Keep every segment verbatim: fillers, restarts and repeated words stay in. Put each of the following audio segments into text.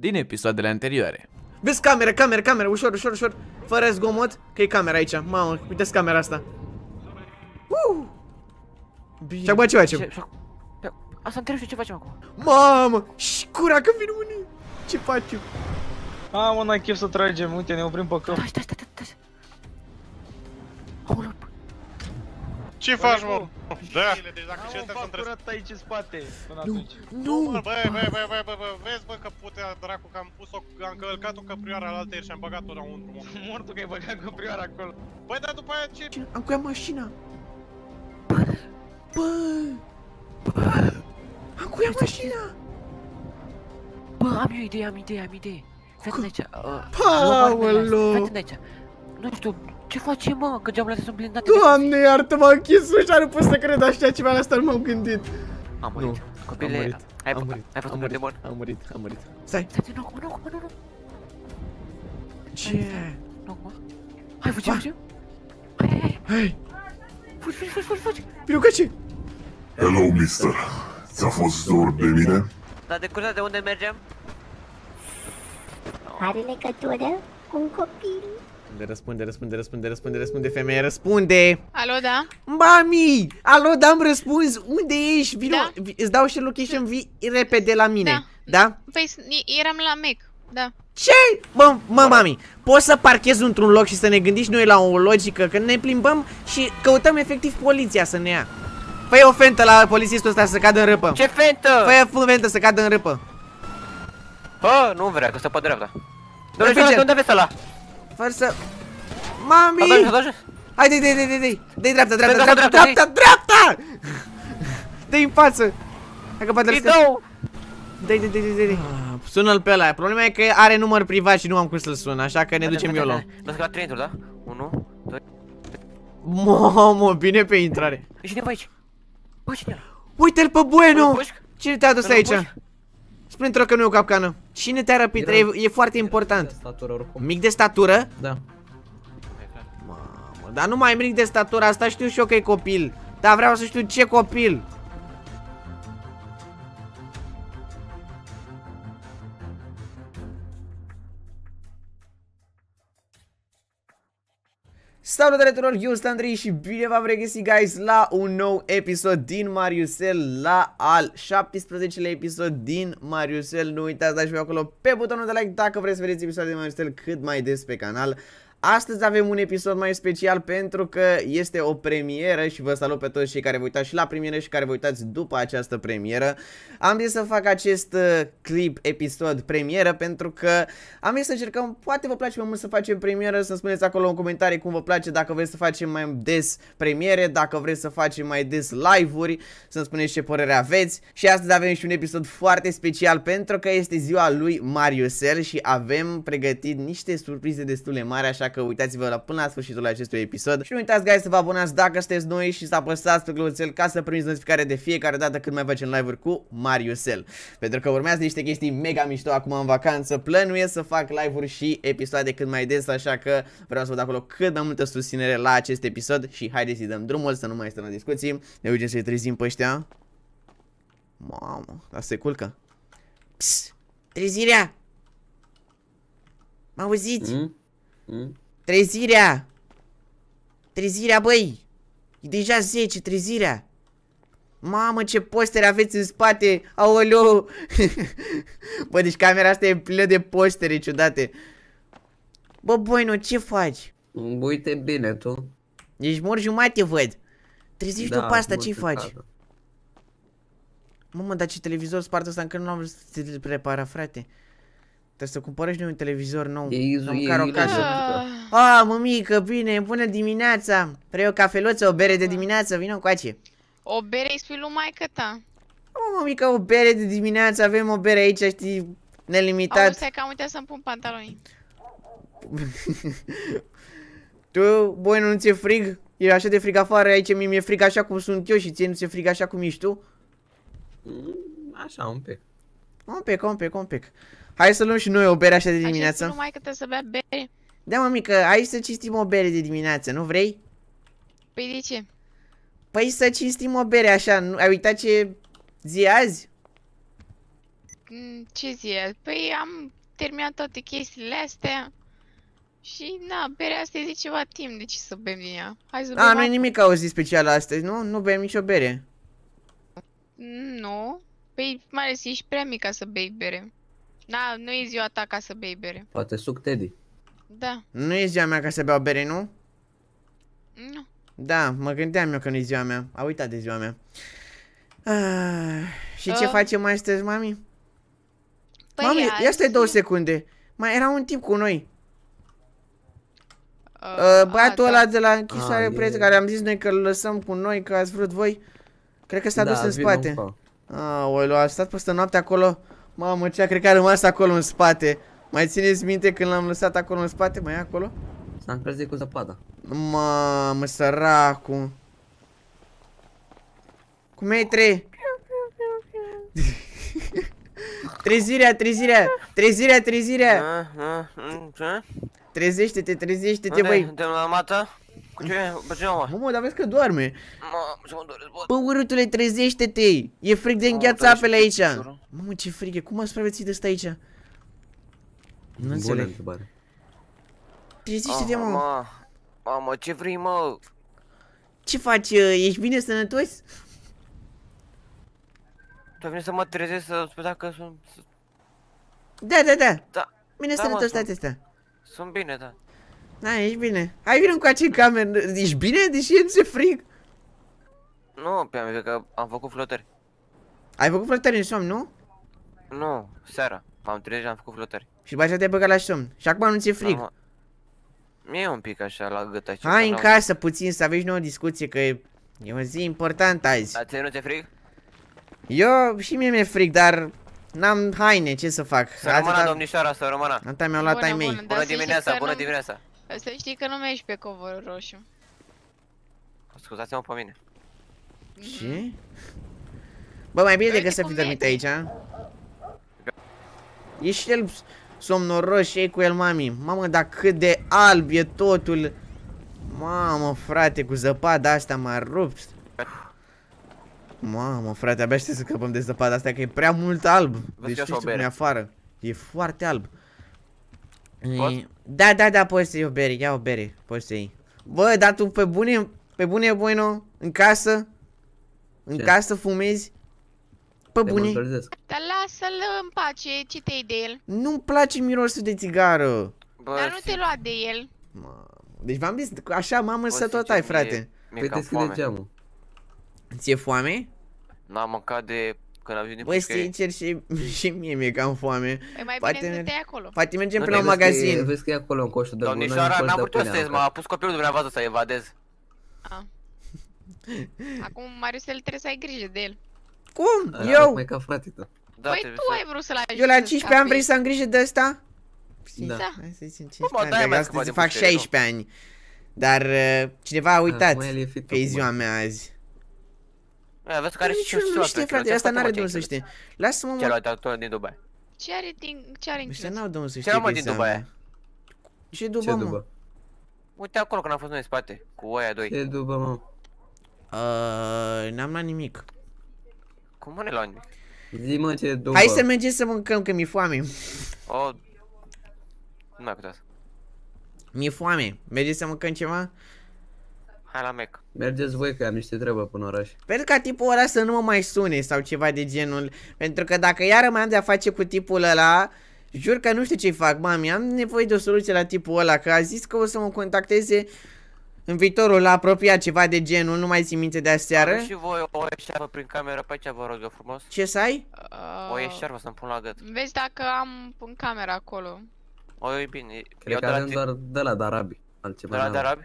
din episoadele anterioare. Vezi, camera, camera, camera, ușor, ușor, ușor, fără zgomot, că e camera aici. Mamă, uite-ți camera asta. Uh! Și acum ce facem? Asta întreb ce facem acum. Mamă, și cura că vin unii. Ce facem? Am un chef să tragem, uite, ne oprim pe cap. Stai, stai, stai, stai. Ce faci, mă? Da. Am curat aici în spate până atunci. Nu, bă, bă, bă, bă, bă, vezi, bă, că putea dracu, că am pus-o, am călcat-o căprioara alaltă ieri și am băgat-o la un drum. Mortul că ai băgat căprioara acolo. Băi, dar după aia ce? Am cuiat mașina. Bă, am cuiat mașina. Bă, am eu idee, am idee, am idee. Fetele aici. Paolo. Fetele aici. Nu știu, ce face, mă, că geamurile sunt blindate? Doamne, iartă-mă, am închis ușa, nu pot să cred așa ceva, la asta nu m-am gândit. Am murit, copile, ai fost un mult de bun. Am murit, am murit. Stai, stai, nu, nu, nu, nu. Ce? Nu, mă. Hai, fugi, fugi. Hai, hai. Fugi, fugi, fugi, fugi, fugi. Pilucaci. Hello, mister. Ți-a fost dor de mine? Dar de cursa de unde mergem? Are legătură cu un copil? Răspunde, răspunde, răspunde, răspunde, răspunde, femeie, răspunde! Alo, da? Mami! Alo, da, am răspuns! Unde ești? Vino, da. Îți dau și location, vii repede la mine, da? da? Păi, eram la Mac, da. Ce? Mă, mă, mami, poți să parchezi într-un loc și să ne gândiți noi la o logică, că ne plimbăm și căutăm efectiv poliția să ne ia. Fă-i o fentă la polițistul ăsta să cadă în râpă. Ce fentă? Fă-i o fentă să cadă în râpă. Hă, nu vrea, că stă pe dreapta. Doamne, unde aveți ăla? Fără să... Mami! Hai, dă-i, dă-i, dă-i, dă-i! Dă-i dreapta, dreapta, dreapta, dreapta, dreapta! Dă-i în față! Hai că poate răscă... Dă-i, dă-i, dă-i, dă-i! Sună-l pe ăla, problema e că are număr privat și nu am cum să-l sun, așa că ne ducem eu la om. Lăsă la trei intruri, da? unu, doi... Mamă, bine pe intrare! Cine-i pe aici? Bă, cine-i ăla? Uite-l pe Bueno! Cine te-a dus aici? Spune-te-o că nu e o capcană. Cine te-a răpit? E, e foarte important. De statură, mic de statură? Da. Mamă, dar nu mai mic de statură, asta știu și eu că e copil. Dar vreau să știu ce copil. Salutare tuturor, eu sunt Andrei și bine v-am regăsit, guys, la un nou episod din Mariusel, la al șaptesprezecelea episod din Mariusel. Nu uitați, dați-vă acolo pe butonul de like dacă vreți să vedeți episoadele de Mariusel cât mai des pe canal. Astăzi avem un episod mai special pentru că este o premieră și vă salut pe toți cei care vă uitați și la premieră și care vă uitați după această premieră. Am zis să fac acest clip, episod, premieră pentru că am zis să încercăm, poate vă place mai mult să facem premieră, să-mi spuneți acolo în comentarii cum vă place, dacă vreți să facem mai des premiere, dacă vreți să facem mai des live-uri, să-mi spuneți ce părere aveți. Și astăzi avem și un episod foarte special pentru că este ziua lui Mariusel și avem pregătit niște surprize destule mari, așa că uitați-vă la până la sfârșitul acestui episod. Și nu uitați, guys, să vă abonați dacă sunteți noi și să apăsați pe clopoțel ca să primiți notificare de fiecare dată când mai facem live-uri cu Mariusel. Pentru că urmează niște chestii mega mișto acum în vacanță. Plănuiesc să fac live-uri și episoade cât mai des, așa că vreau să vă dau acolo cât mai multă susținere la acest episod. Și haideți să-i dăm drumul, să nu mai stăm la discuții. Ne urgem să-i trezim pe ăștia. Mamă, dar se culcă. Psst, trezirea! M-auziți? Mm? Mm? Trezirea! Trezirea, băi! E deja zece, trezirea! Mamă, ce postere aveți în spate! Aoleu! Bă, deci camera asta e plină de postere ciudate. Bă, Bueno, ce faci? Uite bine, tu. Ești mor jumate, văd. Trezești după asta, ce faci? Mamă, dar ce televizor spart ăsta, încă nu am vrut să-l prepara, frate. Trebuie să cumpărăm noi un televizor nou, un care o casă. Ah, mămică, bine, bună dimineața. Vrei o cafeluță, o bere de dimineață? Vino coace. O bere îi spui lui maică ta. O, mămică, o bere de dimineață, avem o bere aici, știi, nelimitat. Auzi, stai că am uitat să-mi pun pantaloni. Tu, băi, nu ți-e frig? E așa de frig afară aici, mie mi-e frig așa cum sunt eu și ție nu ți-e frig așa cum ești tu? Așa, un pic. Un pic, un pic, un pic. Hai să luăm și noi o bere așa de dimineață. Așa numai că trebuie să bea bere. Da, mămică, hai să cinstim o bere de dimineață, nu vrei? Păi de ce? Păi să cinstim o bere așa, nu... ai uitat ce zi azi? ce zi e? Păi am terminat toate chestiile astea. Și, na, berea asta e de ceva timp, de ce să bem din ea? Hai să bem. A, nu e nimic o zi specială astăzi, nu? Nu bem nicio bere. Nu. Păi, mai ales ești prea mic ca să bei bere. Da, nu e ziua ta ca să bei bere. Poate suc Teddy. Da. Nu e ziua mea ca să beau bere, nu? Nu. Da, mă gândeam eu că nu e ziua mea. A uitat de ziua mea. Ah, și uh. ce facem mai astăzi, mami? Păi mami, azi... ia stai două secunde. Mai era un tip cu noi. Uh, Băiatul ăla de la închisoare, ah, preț, care am zis noi că îl lăsăm cu noi, că ați vrut voi. Cred că s-a da, dus în spate. Aoleu, a stat peste noapte acolo. Mamă, cea, cred că a rămas acolo în spate. Mai țineți minte când l-am lăsat acolo în spate? Mai e acolo? S-a încălzit cu zăpada. Mamă, săracu. Cum e, trei? Trezirea, trezirea, trezirea, trezirea. Trezește-te, trezește-te, băi. Suntem la mată? Cu ce? Pe ce mă? Mă, dar vezi că doarme. Mă, ce mă doresc, bă. Bă, urâtule, trezește-te. E fric de îngheață apele aici. Mamă, ce fric e. Cum ați supraviețuit ăsta aici? Nu înțeleg. Trezește-te, mă. Mamă, ce vrei, mă? Ce faci? Ești bine, sănătos? Tu ai venit să mă trezesc, să spui dacă sunt... Da, da, da. Da. Bine, sănătos, toate astea. Sunt bine, da. Da, ești bine. Hai vină cu acei cameră. Ești bine? Deși e nu se frig. Nu, pe amică, că am făcut flotări. Ai făcut flotări în somn, nu? Nu, seara. M-am trezit și am făcut flotări. Și după aceea te-ai băgat la somn. Și acum nu ți-e frig. Da, mie e un pic așa la gât. Hai în casă puțin să aveți nouă discuție, că e, e o zi importantă azi. A ție nu ți-e frig? Eu și mie mi-e frig, dar... N-am haine, ce să fac? Să rămână, domnișoara, să rămână. Asta mi-au luat ai mei. Bună dimineața, bună dimineața. Să știi că nu mergi pe covorul roșu. Scuzați-mă pe mine. Ce? Bă, mai bine decât să fi dormit aici, a? E și el somnoros și ei cu el, mami. Mamă, dar cât de alb e totul. Mamă, frate, cu zăpada asta m-a rupt. Mamă, frate, abia știu să scăpăm de zăpada asta, că e prea mult alb. Deci știi cum e afară. E foarte alb. E... Da, da, da, poți să iei o bere, ia o bere, poți să iei. Bă, dar tu pe bune, pe bune, bueno, în casă? În ce? Casă fumezi? Pe te bune? Dar lasă-l în pace, ce te-ai de el? Nu-mi place mirosul de țigară. Bă, dar nu te lua de el. Deci v-am zis, așa mamă să tot ai, frate. Păi deschide geamul. Ți-e foame? N-am mâncat de când am venit. Băi, sincer, și, și mie mi-e cam foame. Păi mai poate bine te acolo. Poate mergem pe la un magazin. Că e, vezi că e acolo în coșul de gunoi. Domnișoara, n-am putut să ies, m-a pus copilul dumneavoastră să evadez. A. Acum, Mariusel, trebuie să ai grijă de el. Cum? A, eu? Mai ca frate tău. Da, păi tu ai vrut să-l ajungi. Eu la cincisprezece ani vrei să am grijă de ăsta? Da. Hai să-i țin cincisprezece ani, astăzi fac șaisprezece ani. Dar cineva a uitat că e ziua mea azi. Aveți care și nu știe, frate, asta n-are de unde să știe. Lasă-mă, mă. Ce-a luat actorul din Dubai? Ce are din... ce are în China? Ăștia n-au de unde să știe. Ce-a luat din Dubai? Ce Dubai, mă? Uite acolo când am fost noi în spate, cu aia doi. Ce Dubai, mă? N-am luat nimic. Cum mă ne luat nimic? Zi, mă, ce Dubai. Hai să mergem să mâncăm, că mi-e foame. O... Nu mai putea să. Mi-e foame. Mergeți să mâncăm ceva? Hai la Mac. Mergeți voi că am niște treabă până oraș. Pentru ca tipul ăla să nu mă mai sune sau ceva de genul. Pentru că dacă iară mai am de a face cu tipul ăla, jur că nu știu ce-i fac, mami. Am nevoie de o soluție la tipul ăla, că a zis că o să mă contacteze în viitorul apropiat, ceva de genul. Nu mai țin minte de aseară. Am și voi o eșarpă prin camera pe aici, vă rog eu frumos. Ce să ai? O eșarpă să-mi pun la gât. Vezi dacă am în camera acolo. O, e bine. Cred că avem doar de la Darabi. De la Darabi?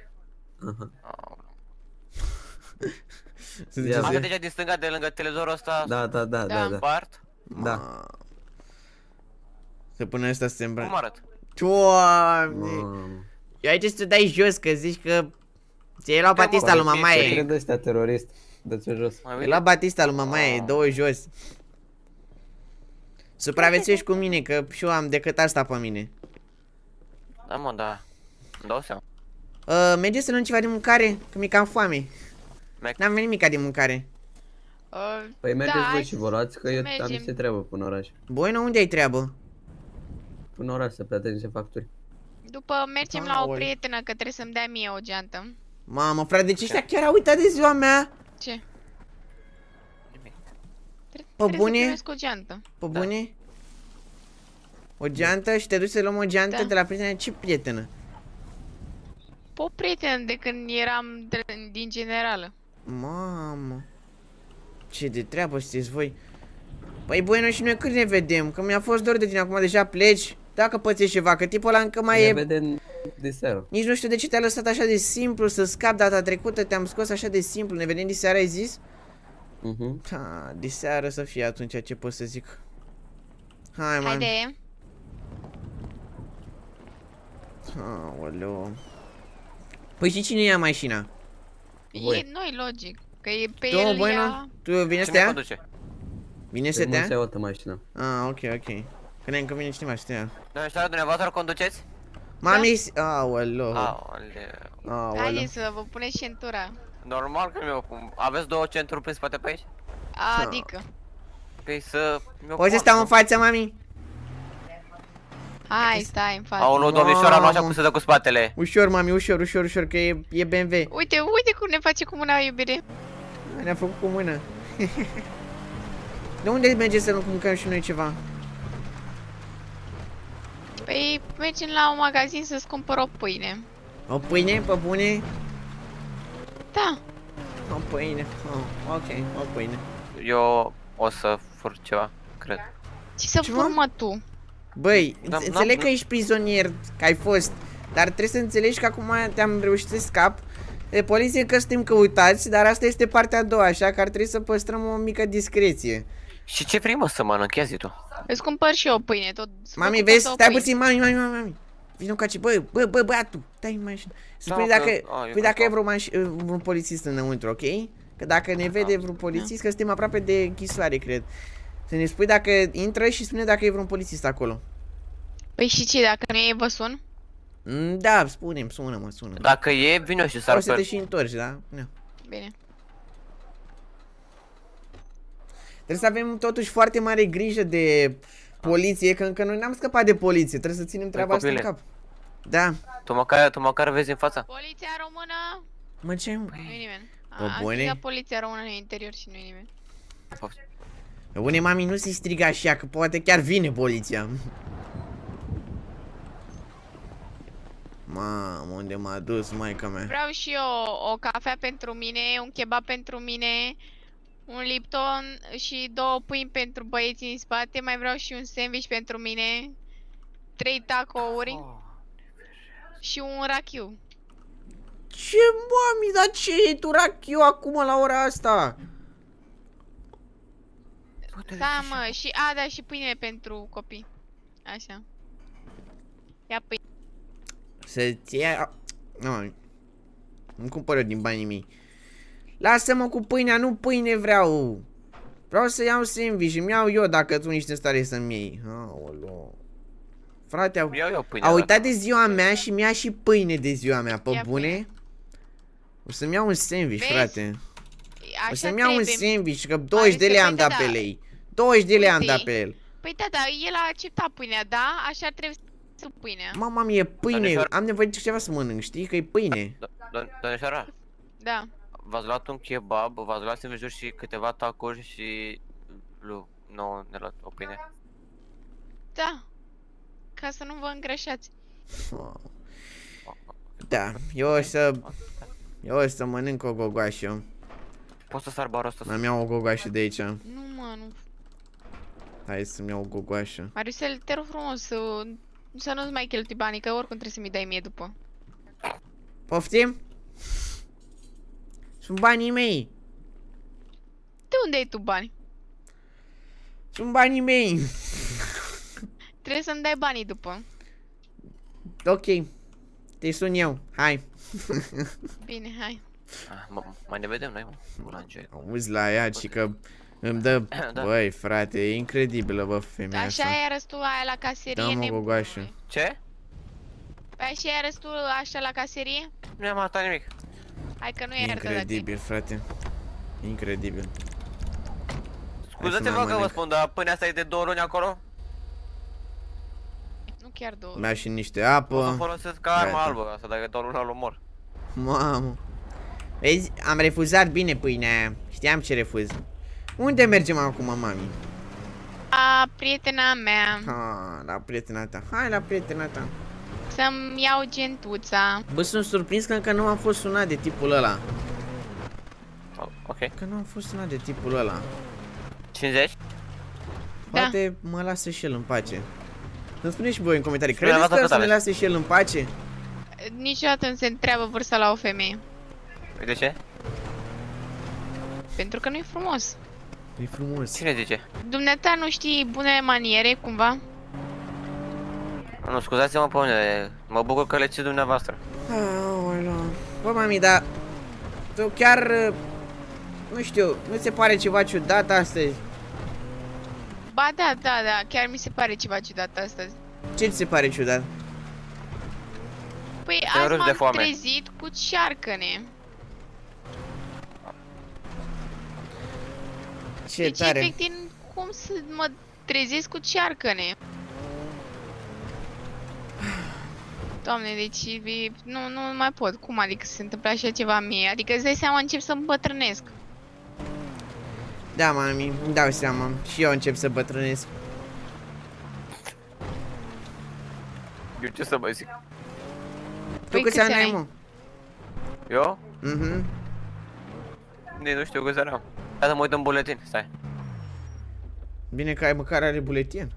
Asta deja din stânga de lângă televizorul ăsta. Da, da, da, da, da. Part? Da. Să până ăsta se îmbră. Cum arăt? Doamne. Eu aici să te dai jos, că zici că ți-ai luat Batista lui mamaie. Cred ăsta terorist. Dă-ți-o jos. Ai luat Batista lui mamaie, dă-o jos. Supraviețuiești cu mine, că și eu am decât asta pe mine. Da, mă, da. Îmi dau seama. Uh, mergeți să luăm ceva de mâncare? Că mi-e cam foame. N-am venit nimica de mâncare. Uh, păi mergeți da, voi și vorați că eu am niște treabă până oraș. Bună, unde ai treabă? Până oraș să plătesc niște facturi. După mergem ah, la o ori. prietenă că trebuie să-mi dea mie o geantă. Mamă, frate, deci ăștia chiar au uitat de ziua mea. Ce? Pe bune? Pe da. bune? O geantă și te duci să luăm o geantă da. de la prietena? Ce prietenă? Pe o prietenă de când eram de, din generală. Mamă. Ce de treabă sunteți voi. Păi băi, și noi când ne vedem? Că mi-a fost dor de tine, acum deja pleci. Dacă pățești ceva, că tipul ăla încă mai ne e... vedem de seară. Nici nu știu de ce te-a lăsat așa de simplu să scap data trecută, te-am scos așa de simplu. Ne vedem de seară, ai zis? Mhm. Ha, de seară să fie atunci, ce pot să zic. Hai, man. Haide. Aoleu. Păi și cine ia mașina? Voi. E noi, logic. Că e pe tu, el ia... Tu, vine să te ia? Vine să te ia? Vine să te ia? Ah, ok, ok. Credeam că vine cineva să te ia. Doamne, știu, dumneavoastră conduceți? Mami... Aoleu. Aoleu. Haideți să vă puneți centura. Normal că mi-o pun. Aveți două centuri prin spate pe aici? Adică. Păi să... Poți să stau în față, mami? Hai, stai în față. Aoleu, domnișoara, nu așa cum se dă cu spatele. Ușor, mami, ușor, ușor, ușor, că e, e B M W. Uite, uite cum ne face cu mâna, iubire. Ne-a făcut cu mâna. De unde mergem să nu mâncăm și noi ceva? Păi, mergem la un magazin să-ți cumpăr o pâine. O pâine? Pe bune? Da. O pâine. Oh, ok, o pâine. Eu o să fur ceva, cred. Ce să fur, mă, tu? Băi, înțeleg că ești prizonier, că ai fost, dar trebuie să înțelegi că acum te-am reușit să scap. De poliție încă suntem căutați, dar asta este partea a doua, așa că ar trebui să păstrăm o mică discreție. Și ce vrei, mă, să mănânc? Ia zi tu. Îți cumpăr și eu pâine, tot. Mami, vezi? Stai puțin, mami, mami, mami, mami. Vino ca ce, bă, bă, bă, băiatul, dai mașină. Spui dacă, spui dacă e vreun polițist înăuntru, ok? Că dacă ne vede vreun polițist, că suntem aproape de închisoare, cred. Să ne spui dacă intră și spune dacă e vreun polițist acolo. Păi și ce, dacă nu e, vă sun? Da, spune-mi, sună-mă, sună. Dacă e, vino și s-ar. O să te și întorci, da? Bine. Trebuie să avem totuși foarte mare grijă de poliție, că încă noi n-am scăpat de poliție. Trebuie să ținem treaba asta în cap. Da. Tu măcar, tu măcar vezi în fața. Poliția română! Mă, ce? Nu-i nimeni. Am zis poliția română în interior și nu-i nimeni. Bune, mami, nu se striga așa, că poate chiar vine poliția. Mamă, unde m-a dus maica mea? Vreau și eu o cafea pentru mine, un kebab pentru mine, un Lipton și două pâini pentru băieții în spate. Mai vreau și un sandwich pentru mine, trei tacouri oh. și un rachiu. Ce, mami, dar ce e tu rachiu acum la ora asta? Da, mă, și, a, da, și pâine pentru copii. Așa. Ia pâine. Să-ți ia... Nu, nu cumpăr eu din banii mei. Lasă-mă cu pâinea, nu pâine vreau. Vreau să iau sandwich, îmi iau eu dacă tu nici în stare să-mi iei. Aoleu. Frate, au, iau eu pâine, au uitat de ziua mea și mi-a și pâine de ziua mea, pe bune. Pâine. O să-mi iau un sandwich, vezi? Frate. Așa o să-mi iau un sandwich, că douăzeci de lei am dat da. pe lei. douăzeci de lei am dat pe el. Păi da, da, el a acceptat pâinea, da? Așa trebuie să pâinea. Mama mie, e pâine, Doamneșor... am nevoie de ceva să mănânc, știi? Că e pâine. Doamneșoara? Da. V-ați luat un kebab, v-ați luat sandwich-uri și câteva tacuri și... Nu, nu ne luat o pâine. Da. Ca să nu vă îngrășați. Da, eu o să... Eu o să mănânc o gogoașă. Pot să sar barul ăsta? Să... Am iau o gogoașă de aici. Nu, mă, nu. Hai să-mi iau o gogoașă. Maricel, te rog frumos să, să nu-ți mai cheltui banii, că oricum trebuie să-mi dai mie după. Poftim? Sunt banii mei. De unde ai tu bani? Sunt banii mei. Trebuie să-mi dai banii după. Ok. Te sun eu. Hai. Bine, hai. Ah, mai ne vedem noi, mă. Auzi la ea, ci că îmi dă... da. Băi, frate, e incredibilă, bă, femeia așa. Așa e răstul aia la caserie. Dă-mă gogoașă. Ce? Păi așa e răstul așa la caserie? Nu am atat nimic. Hai că nu e. Incredibil, frate. Incredibil. Scuzați-vă că vă spun, dar până asta e de două luni acolo? Nu chiar două. Mi-a și niște apă. O să folosesc ca armă albă asta, dacă două luni îl omor. Mamă. Vezi, am refuzat bine pâinea aia. Știam ce refuz. Unde mergem acum, mami? La prietena mea. Ha, la prietena ta. Hai la prietena ta. Să-mi iau gentuța. Bă, sunt surprins că încă nu am fost sunat de tipul ăla. Ok. Că nu am fost sunat de tipul ăla. cincizeci? Poate da. Mă lasă și el în pace. Îmi spuneți și voi în comentarii, credeți că o să ne lase și el în pace? Niciodată nu se întreabă vârsta la o femeie. De ce? Pentru că nu-i frumos. E frumos. Cine zice? Dumneata nu știi bune maniere, cumva? Nu, scuzați-mă pe mine, mă bucur că le ții dumneavoastră. Aoleu. Bă, mami, dar tu chiar, nu știu, nu se pare ceva ciudat astăzi? Ba da, da, da, chiar mi se pare ceva ciudat astăzi. Ce ți se pare ciudat? Păi azi m-am trezit cu cearcăne. Ce deci, tare. Efectiv, cum să mă trezesc cu cearcăne? Doamne, deci nu, nu mai pot. Cum adică se întâmplă așa ceva mie? Adică îți dai seama, încep să îmbătrânesc. Da, mami, îmi dau seama. Și eu încep să bătrânesc. Eu ce să mai zic? Tu câți ani ai, mă? Eu? Mhm. Nu știu câți ani am. Hai să mă uit în buletin, stai. Bine că ai măcar are buletin.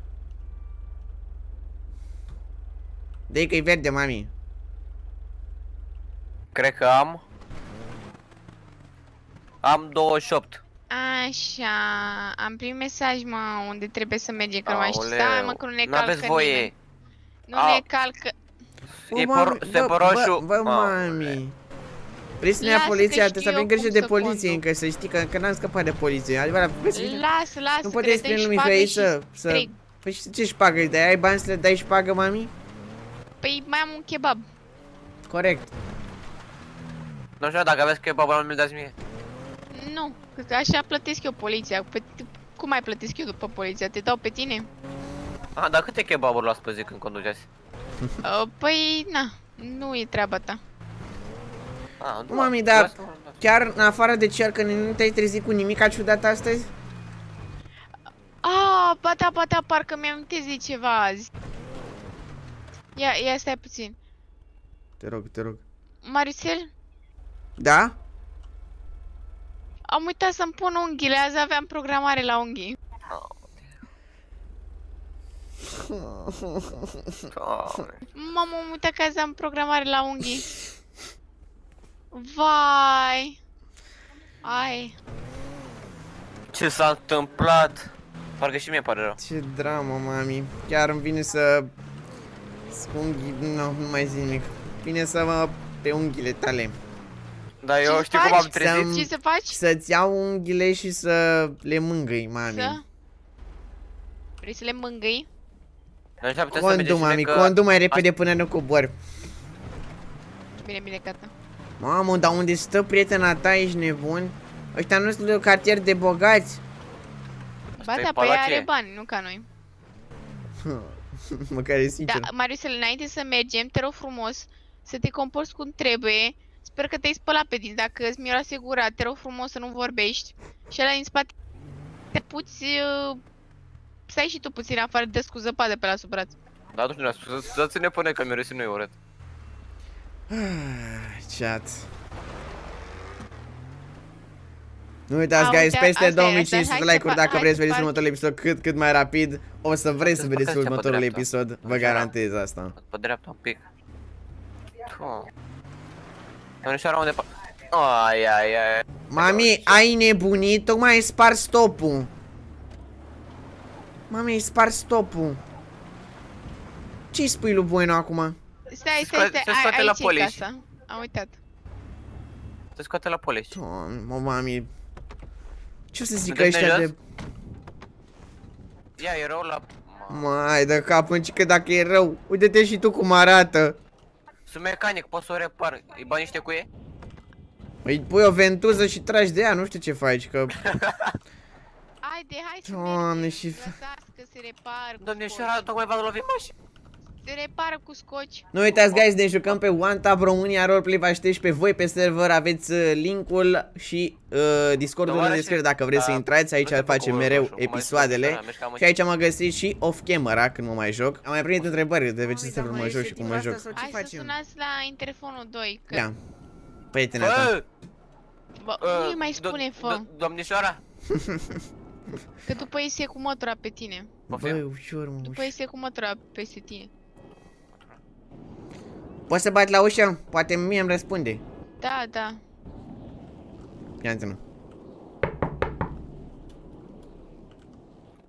De-i că-i verde, mami. Cred că am Am douăzeci și opt. Așa, am primit mesaj, mă, unde trebuie să mergem, că nu mai știu. Stai, mă, că nu ne calcă voie. Nu ne calcă. E pe roșu. Bă, mami, vrei să ne ia poliția? Trebuie să avem grijă de poliție încă, să știi, că n-am scăpat de poliție. Adevărat, lasă, lasă, nu puteți prin lumii pe ei să... Păi și ce șpagă îi dai? Ai bani să le dai șpagă, mami? Păi mai am un kebab. Corect. Nu știu, dacă aveți kebab, nu-mi dați mie. Nu, că așa plătesc eu poliția. Cum mai plătesc eu după poliția? Te dau pe tine? A, dar câte kebaburi luați pe zi când conduceați? Păi, na, nu e treaba ta. Mami, dar chiar în afară de cearcă nu te-ai trezit cu nimic ciudat astăzi? Ah, ba da, ba da, parcă mi-am trezit ceva azi. Ia, ia stai puțin. Te rog, te rog. Maricel? Da? Am uitat să-mi pun unghiile, azi aveam programare la unghii. Mamă, am uitat că azi am programare la unghii. Vai. Ai. Ce s-a întâmplat? Parcă și mie pare rău. Ce dramă, mami. Chiar îmi vine să... Unghii, nu, nu mai zic nimic. Bine să mă pe unghiile tale. Da, eu știu cum am trezit. Ce să faci? Să-ți iau unghiile și să le mângâi, mami. Să? Vrei să le mângâi? Condu, mami, condu mai repede până nu cobor. Bine, bine, gata. Mamă, dar unde stă prietena ta, ești nebun? Ăștia nu sunt cartier de bogați. Ba da, păi are bani, nu ca noi. Măcar e sincer. Da, Mariusel, înainte să mergem, te rog frumos să te comporți cum trebuie. Sper că te-ai spălat pe dinți, dacă îți miroase gura, te rog frumos să nu vorbești. Și ăla din spate te puți... Uh, stai și tu puțin afară, dă cu zăpadă pe la sub braț. Da, atunci ne-a spus, dați-ne până că mirosim noi urât. Chat. Nu uitați, guys, peste două mii cinci sute de like-uri dacă vreți să vedeți următorul episod cât cât mai rapid. O să vreți să vedeți următorul episod, vă garantez asta. Pe dreapta un pic. Ai, ai, ai. Mami, ai nebunit? Tocmai ai spart stopul. Mami, ai spart stopul. Ce-i spui lui Bueno acum? Stai, stai, stai, aici e casa. Am uitat. Te scoate la polici. Mă, mami. Ce o să zică ăștia de... Ia, e rău la... Mai de cap în cică dacă e rău. Uite-te și tu cum arată. Sunt mecanic, pot să o repar. Îi bani niște cu ei? Îi pui o ventuză și tragi de ea, nu știu ce faci, că... Haide, hai să Doamne, și... lăsați că se repar cu Domnișoara, tocmai v-a lovit mașina. Se repară cu scoci. Nu uitați, guys, ne jucăm pe One Tab România Roleplay. Vă aștept și pe voi pe server. Aveți linkul și uh, Discord-ul în descriere dacă vreți da, să intrați. Aici facem mereu episoadele. Și aici m-am găsit și off-camera când mă mai joc. Am mai primit întrebări de ce server mă joc și cum mă joc. Hai să sunați la interfonul doi. Da. Prietena ta. Nu-i mai spune, fă. Domnișoara. Că după ei se cu mătura pe tine. Băi, ușor, mă. După ei se cu mătura peste tine. Poți să bat la ușă? Poate mie îmi răspunde. Da, da. Ia înțeleg.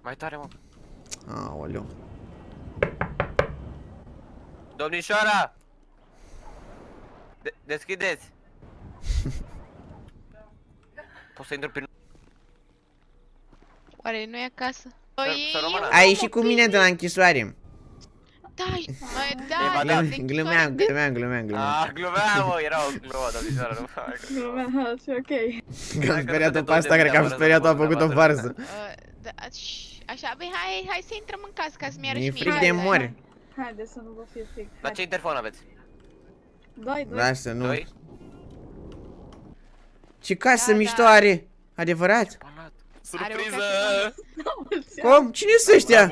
Mai tare, mă. Aoleu. Domnișoara! De deschideți! Poți să intru prin... Oare nu e acasă? Ai ieșit cu mine de la închisoare. Dai, mă, dai, de glumeam, glumeam, glumeam, glumeam. Ah, glumeam, mă, era o glumă, domnișoară, nu fac. Glumeam, și ok. Că am speriat-o pe asta, cred că am speriat-o, a făcut o varză. Așa, băi, hai, hai să intrăm în casă, ca să-mi iarăși mie. Mi-e fric de mori. Haide să nu vă fie fric. La ce interfon aveți? Doi, doi. Lasă, nu. Doi? Ce casă mișto are, adevărat? Surpriză! Cum? Cine sunt ăștia?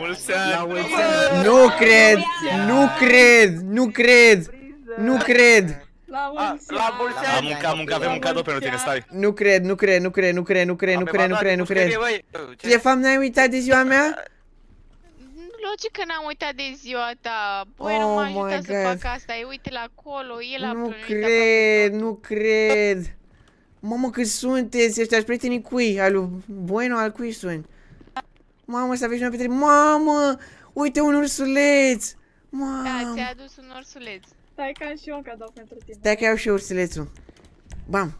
Nu cred! Nu cred! Nu cred! Nu cred! Am mâncat, am mâncat, avem un cadou pentru tine, stai! Nu cred, nu cred, nu cred, nu cred, nu cred, nu cred, nu cred, nu cred! De fapt, n-ai uitat de ziua mea? Logic că n-am uitat de ziua ta, băi, nu m-a ajutat să fac asta, uite la acolo, el a plănuit... Nu cred, nu cred! Mamă, cât sunteți ăștia, prietenii cui? Al lui Bueno, al cui sunt? Mamă, să aveți una pe trei. Mamă, uite un ursuleț! Mamă. Da, ți-a adus un ursuleț. Stai că am și eu un cadou pentru tine. Stai că iau și eu ursulețul. Bam!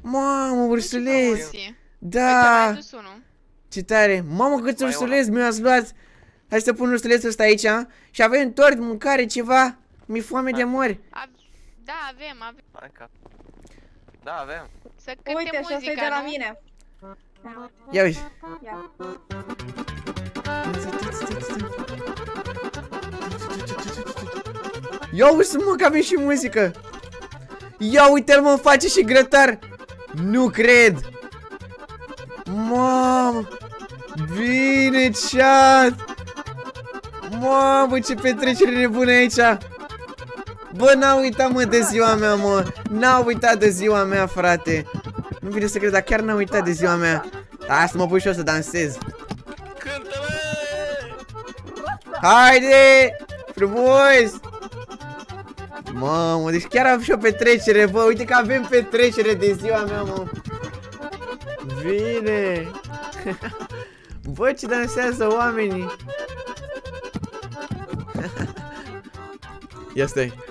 Mamă, ursuleț! Da! Ce tare! Mamă, cât ursuleț mi-ați luat! Hai să pun ursulețul ăsta aici, a? Și avem tort, mâncare, ceva! Mi-e foame de mori! Da, avem, avem. Da, avem. Să cântem muzica, nu? Uite, și asta e de la mine. Ia uite. Ia. Ia uite, mă, că avem și muzică. Ia uite-l, mă, face și grătar. Nu cred. Mamă. Bine, chat. Mamă, ce petrecere nebună aici. Bă, n-am uitat, mă, de ziua mea, mă. N-am uitat de ziua mea, frate. Nu vine să cred, dar chiar n-am uitat de ziua mea. Hai să mă pun și eu să dansez. Cântă-mă! Haide! Frumos! Mamă, deci chiar am și o petrecere, bă. Uite că avem petrecere de ziua mea, mă. Bine! Bă, ce dansează oamenii! Ia stai.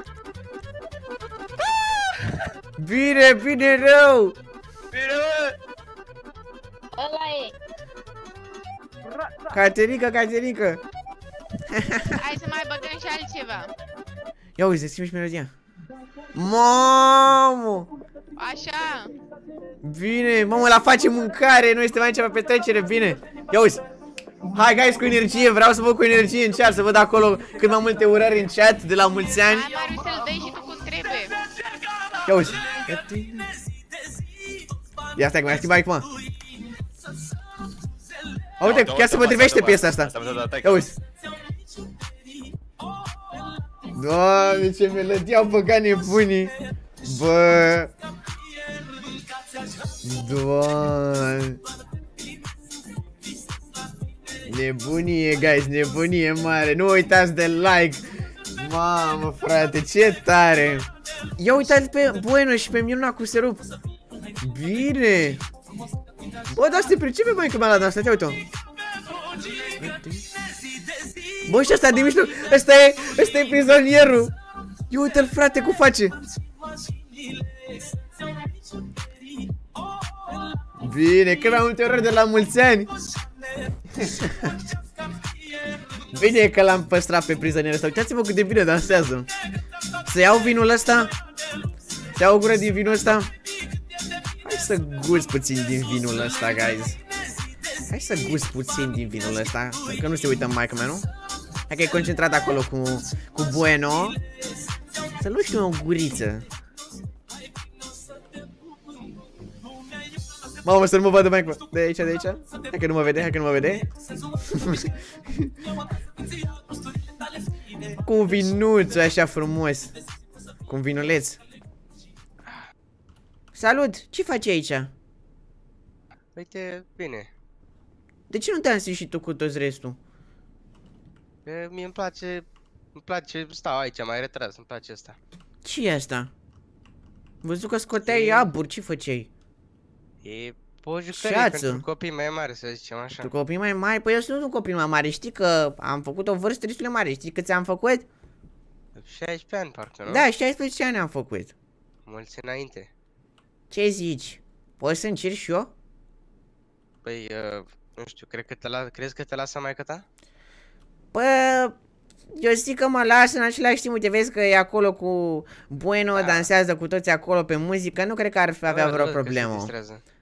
Bine, bine, rău! Bine, bă! Ăla e! Caterica, Caterica! Hai să mai băgăm și altceva. Ia uite, schimbi și melodia. Mamă! Așa! Bine, mamă, la face mâncare, noi suntem aici pe petrecere, bine! Ia uite! Hai, guys, cu energie, vreau să văd cu energie în chat, să văd acolo cât mai multe urări în chat de la mulți ani. Hai, Mariu, să-l dai și tu cum trebuie. Ia uite. Ia stai, că mai schimb aici, mă. A, uite, chiar se potrivește piesa asta. Ia uite. Doamne, ce melodie au băgat nebunii. Bă. Doamne. Nebunie, guys, nebunie mare. Nu uitați de like. Mamă, frate, ce tare. Ia uitați pe Bueno și pe Miruna cu serup. Bine. Bă, dar se pricepe, băi, că m-a luat asta, te uite-o. Bă, și ăsta de mijloc, ăsta e, ăsta e prizonierul. Ia uite-l, frate, cum face. Bine, cât mai multe orări de la mulți ani. Bine că l-am păstrat pe prizonierul ăsta. Uitați-vă cât de bine dansează. Să iau vinul ăsta. Să iau o gură din vinul ăsta. Hai să gust puțin din vinul ăsta, guys. Hai să gust puțin din vinul ăsta, pentru că nu se uită micromanul. Hai că e concentrat acolo cu, cu Bueno. Să luși tu o guriță. Mamă, să nu mă vadă mai de aici, de aici. Hai că nu mă vede, hai că nu mă vede. Cu un vinuț așa frumos. Cu un vinuleț. Salut, ce faci aici? Uite, bine. De ce nu te-am simțit și tu cu toți restul? E, mie îmi place, îmi place, stau aici, mai retras, îmi place asta. Ce e asta? Văzut că scoteai e... aburi, ce făceai? E o jucărie pentru copii mai mari, să zicem așa. Pentru copii mai mari? Păi eu sunt un copil mai mare, știi că am făcut o vârstă destul de mare, știi cât ți-am făcut? șaisprezece ani, parcă, nu? Da, șaisprezece ani am făcut. Mulți înainte. Ce zici? Poți să încerci și eu? Păi, uh, nu știu, cred că te la... crezi că te lasă maică ta? Păi, eu zic că mă las în același timp, uite, vezi că e acolo cu Bueno, da. Dansează cu toți acolo pe muzică, nu cred că ar avea vreo problemă.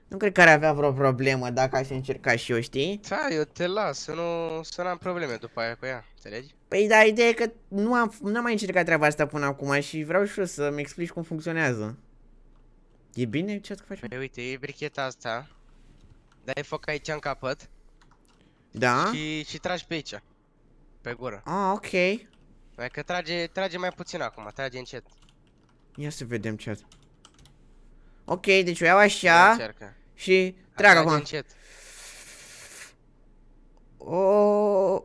Nu cred că ar avea vreo problemă dacă aș încerca și eu, știi? Da, eu te las, să nu, să n-am probleme după aia cu ea, înțelegi? Păi, da, ideea e că nu am, n-am mai încercat treaba asta până acum și vreau și eu să-mi explici cum funcționează. E bine? Ce faci? Păi, uite, e bricheta asta. Dai foc aici în capăt. Da? Și, și tragi pe aici. Pe gură. Ah, ok. Mai că trage, trage mai puțin acum, trage încet. Ia să vedem ce. Ok, deci o iau așa. Și trag acum. Încet. Oh.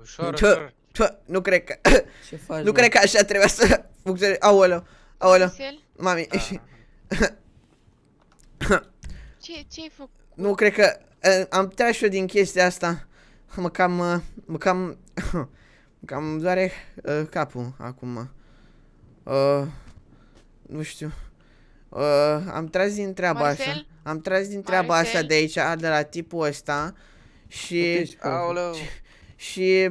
Ușor, ușor. Nu cred că... Ce faci, nu cred că așa trebuie să funcționeze. Aoleu, aoleu. Mami, ieși. Ce, ce-ai făcut? Nu, cred că uh, am tras și eu din chestia asta. Mă cam, uh, mă cam, uh, cam doare uh, capul acum. Uh, nu știu. Uh, am tras din treaba Marcel? Asta. Am tras din treaba Marcel? Asta de aici, de la tipul ăsta. Și, aoleu. și, și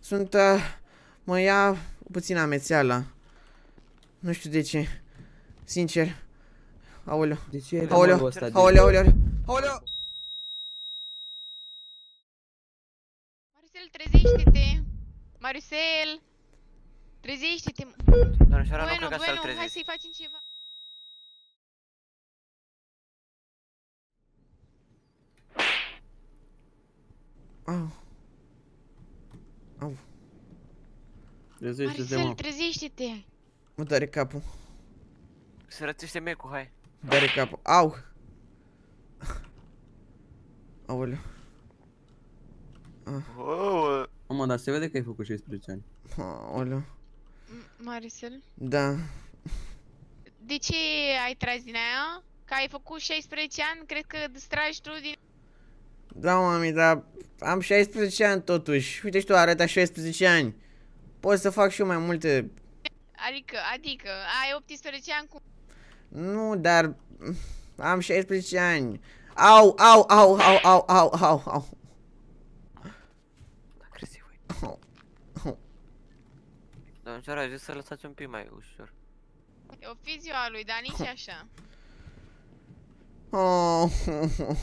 sunt, uh, mă ia puțin amețeala. Nu știu de ce, sincer. Aoleu, aoleu, aoleu, aoleu, aoleu! Marcel, trezește-te! Marcel! Trezește-te! Doamneșoara, nu cred că să-l trezești. Hai să-i facem ceva. Au. Au. Marcel, trezește-te! Mă doare capul. Se rățește mecul, hai. Dă-le capul. Au! Aoleu. Mamă, dar se vede că ai făcut șaisprezece ani. Aoleu. Marcel? Da. De ce ai tras din aia? Că ai făcut șaisprezece ani? Cred că îți tragi tu din... Da, mami, dar am șaisprezece ani totuși. Uite și tu, arăta șaisprezece ani. Pot să fac și eu mai multe... Adică, adică, ai optsprezece ani cu... Nu, dar am șaisprezece ani. Au, au, au, au, au, au, au, au. Agresiv. Au. Domnișoara, aș vrea să lăsați un pic mai ușor. E o fi ziua lui, dar nici așa. Oh,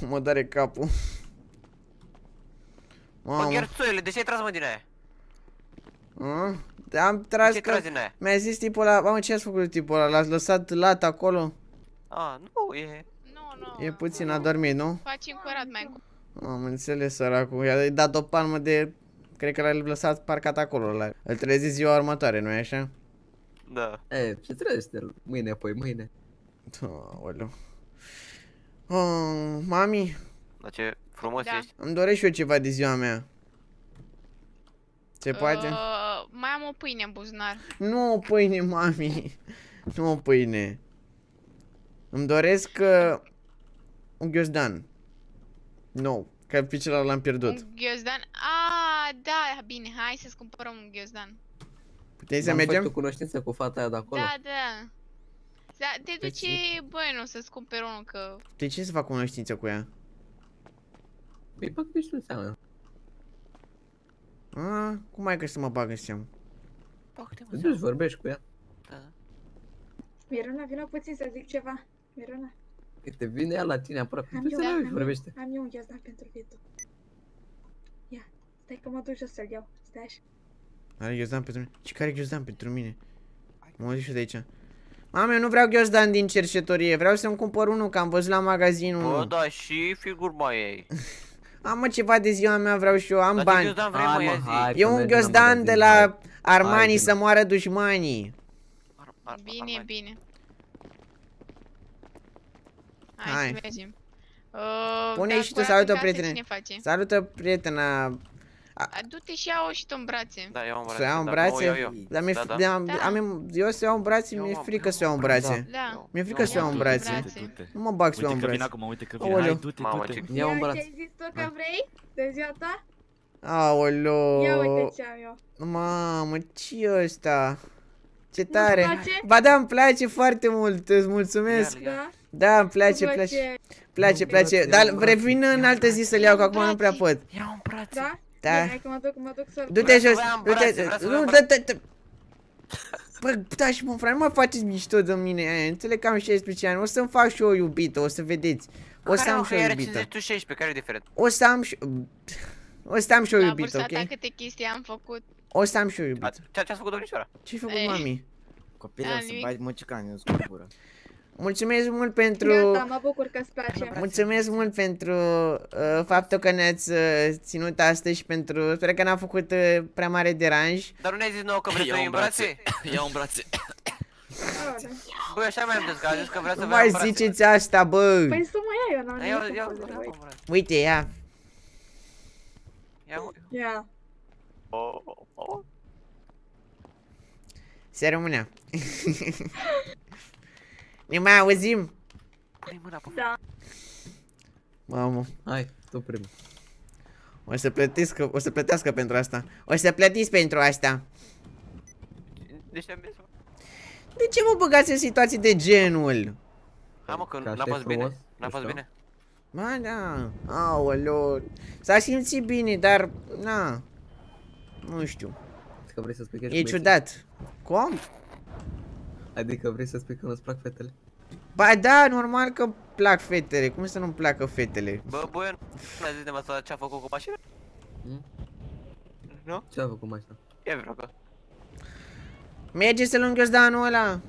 mă doare capul. Mă, gherțuile, de ce ai tras mă din aia? Am tras că... Mi-a zis tipul ăla... Mamă, ce ați făcut tipul ăla? L-ați lăsat lat acolo? A, nu, e... Nu, nu... E puțin adormit, nu? Facem curat mai cu... Am înțeles, săracul. I-a dat o palmă de... Cred că l-a lăsat parcat acolo. Îl trezi ziua următoare, nu-i așa? Da. E, ce trezește el? Mâine, apoi mâine. Aoleu. Mami? Da, ce frumos ești. Îmi doresc și eu ceva de ziua mea. Se poate? Uh, mai am o pâine în buzunar. Nu o pâine, mami. Nu o pâine. Îmi doresc uh, un ghiozdan. No, că pe celălalt l-am pierdut. Un ghiozdan? Ah, da, bine, hai să-ți cumpărăm un ghiozdan. Puteai să mergem? Am făcut cunoștință cu fata aia de acolo. Da, da. Da, te duce, băi, nu să-ți cumperi unul, că... De ce să fac cunoștință cu ea? Păi, bă, că ești în seama. A, cum ai că să mă bag în seamă? Deci vorbești cu ea. Da. Mirona, vină puțin să zic ceva. Mirona. Uite, vine ea la tine apărat. Am eu, am, vorbește. Eu, am eu un gheazdan pentru viitor. Ia, stai că mă duc jos să-l iau. Stai așa. Are gheazdan pentru mine? Ce care gheazdan pentru mine? Mă duc și de aici. Mame, eu nu vreau gheozdan din cercetorie, vreau să-mi cumpăr unul, că am văzut la magazinul. Bă, da, și figuri mai ei. Am mă, ceva de ziua mea vreau și eu, am da, bani. Vrei, hai, mă, hai, e un gheozdan de la Armani, hai, să moară dușmanii. Ar, ar, bine, Armani. Bine. Hai, hai. Să mergem. Uh, Pune-i și tu, salută prietena. Salută prietena. Du-te și ia-o și tu în brațe. Da, eu să iau în brațe? Da, dar mi-e da, da. Am, eu să iau în brațe, mi-e frică să iau în brațe. Da. Mi-e frică să iau în brațe. Nu mă bag să iau în brațe. Uite că vine acum, uite că vine. Hai, du-te, du-te. Ia-o în brațe. Ce-ai zis tu că vrei? De ziua ta? Aoleo. Ia uite ce am eu. Mamă, ce-i ăsta? Ce tare. Ba da, îmi place foarte mult, îți mulțumesc. Da, îmi place, place. Place, place. Dar revin în altă zi să-l iau, că acum nu prea pot. Ia-o în brațe. Du-te jos, du-te, nu, dă-te, bă, dați-mă, frate, nu mai faceți mișto de mine, înțeleg că am șaisprezece ani, o să-mi fac și o iubită, o să vedeți. O să am și o iubită. O să am și, o să am și o iubită, ok? La bursa ta câte chestii am făcut. O să am și o iubită. Ce-ați făcut, domnișoara? Ce-ai făcut, mami? Copilul, să bai măcicani în scopură. Mulțumesc mult pentru... Gata, mă bucur că îți place. Mulțumesc mult pentru uh, faptul că ne-ați uh, ținut astăzi și pentru... Sper că n-am făcut uh, prea mare deranj. Dar nu ne-ai zis nouă că vreți să-i îmbrațe? Ia-o în brațe. Băi, așa mi-am zis că a zis că vrea să vă mai ziceți asta, bă! Păi să mă iau, eu n-am nimic. Uite, ia. Ia. Se rămânea. Ne mai auzim? Pune-i mâna pe da. Mamă. Hai, tu primul. O să plătească, o să plătească pentru asta. O să plătiți pentru asta. De ce am mers? De ce vă băgați în situații de genul? Hai mă, că n-a fost bine. N-a fost bine. Ba da. Aoleo. S-a simțit bine, dar na. Nu știu. Că vrei să spui că ești. E ciudat. Cum? Adică vrei să spui că nu-ți plac fetele? Ba da, normal că plac fetele, cum să nu-mi placă fetele? Bă, bă, nu a zis de măsura ce-a făcut cu mașina? Hmm? Nu? Ce-a făcut cu mașina? E vreo că merge să-l înghioși de anul ăla.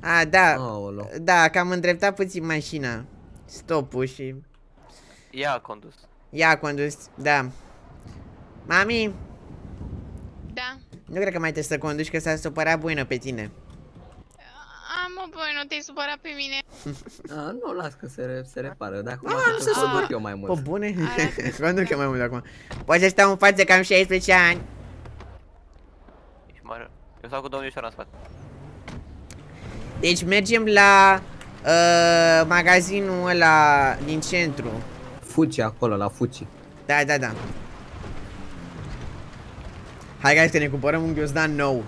A, da, oh, da, că am îndreptat puțin mașina. Stopul și... Ea a condus. Ea a condus, da. Mami! Da. Nu cred că mai trebuie să conduci, că s-a supărat Buino pe tine. A, mă, Buino, te-ai supărat pe mine. A, nu, las că se, re se repară, dar acum nu se supăr eu mai mult. Pă bune? Conduc eu mai mult acum. Poți să stau în față că am șaisprezece ani. Ești mare. Eu stau cu domnișoara în spate. Deci mergem la uh, magazinul ăla din centru. Fuci acolo, la Fuci. Da, da, da. Hai, guys, că ne cumpărăm un ghiozdan nou.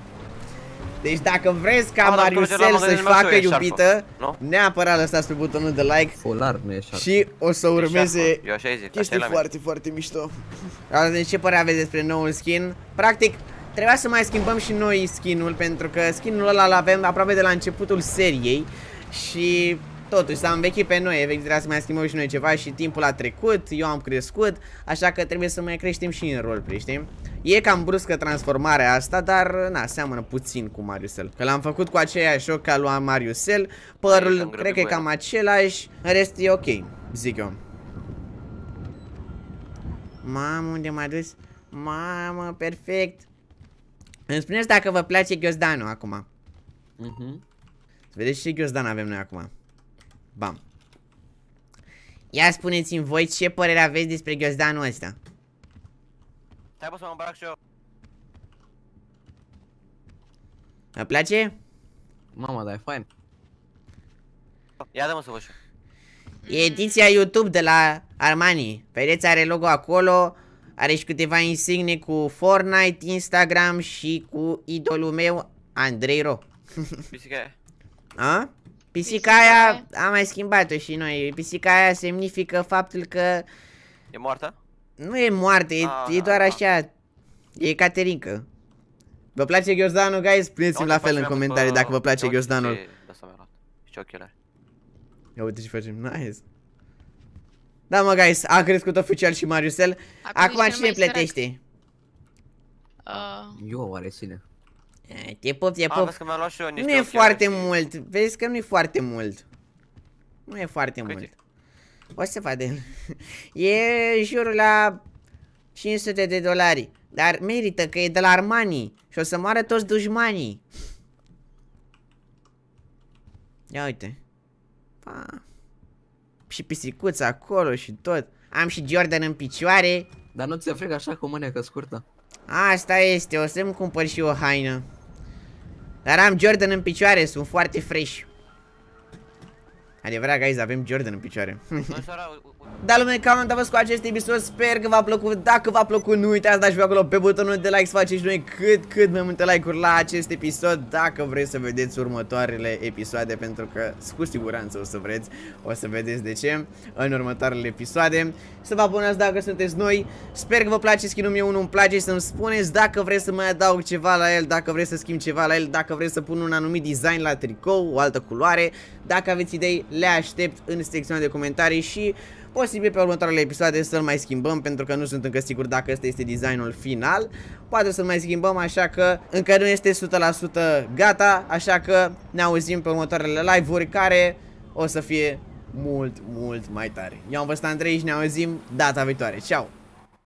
Deci dacă vreți ca Mariusel să-și facă iubită, neapărat lăsați pe butonul de like. Și o să urmeze chestii foarte, foarte mișto. Deci ce părere aveți despre noul skin? Practic, trebuia să mai schimbăm și noi skin-ul, pentru că skin-ul ăla l-avem aproape de la începutul seriei. Și totuși s-a învechit pe noi, efectiv trebuia să mai schimbăm și noi ceva și timpul a trecut, eu am crescut, așa că trebuie să mai creștem și în roleplay, știi? E cam bruscă transformarea asta, dar na, seamănă puțin cu Mariusel. Că l-am făcut cu aceeași ochi ca lui Mariusel, părul cred că e cam același, în rest e ok, zic eu. Mamă, unde m-a dus? Mamă, perfect! Îmi spuneți dacă vă place ghiozdanul acum. Uh-huh. Să vedeți ce ghiozdan avem noi acum. Bam. Ia spuneți-mi voi ce părere aveți despre ghiozdanul ăsta. Stai, bă, să mă îmbrac și eu. Îmi place? Mama, dar e fain. Ia dă-mă să văd și eu. E ediția YouTube de la Armani. Vedeți, are logo acolo. Are și câteva insigne cu Fortnite, Instagram și cu idolul meu, Andrei Ro. Pisica aia. A? Pisica aia, am mai schimbat-o și noi. Pisica aia semnifică faptul că... E moartă? Nu e moartă, e, a, e doar așa. E Caterinca. Vă place ghiozdanul, guys? Puneți-mi la fel în comentarii dacă vă place ghiozdanul. Ia uite ce facem, nice. Da, mă, guys, a crescut oficial și Mariusel. Acum cine plătește? Eu, oare cine? Te pop, te pop. Nu e foarte mult, vezi că nu e foarte mult. Nu e foarte mult. O să vedem. E în jurul la cinci sute de dolari. Dar merită că e de la Armani și o să moară toți dușmanii. Ia uite. Pa. Și pisicuța acolo și tot. Am și Jordan în picioare. Dar nu ți-e frică așa cu mânecă scurtă? Asta este, o să-mi cumpăr și o haină. Dar am Jordan în picioare, sunt foarte fresh. Adevărat, guys, avem Jordan în picioare. Da, lume, cam am dat cu acest episod. Sper că v-a plăcut. Dacă v-a plăcut, nu uitați, dați-vă acolo pe butonul de like să faceți noi cât, cât mai multe like-uri la acest episod. Dacă vreți să vedeți următoarele episoade, pentru că cu siguranță o să vreți, o să vedeți de ce în următoarele episoade. Să vă abonați dacă sunteți noi. Sper că vă place skin-ul meu, unul îmi place, să-mi spuneți dacă vreți să mai adaug ceva la el, dacă vreți să schimb ceva la el, dacă vreți să pun un anumit design la tricou, o altă culoare. Dacă aveți idei, le aștept în secțiunea de comentarii și posibil pe următoarele episoade să-l mai schimbăm, pentru că nu sunt încă sigur dacă ăsta este designul final. Poate să-l mai schimbăm, așa că încă nu este o sută la sută gata, așa că ne auzim pe următoarele live-uri care o să fie mult, mult mai tare. Eu am fost Andrei și ne auzim data viitoare. Ciao!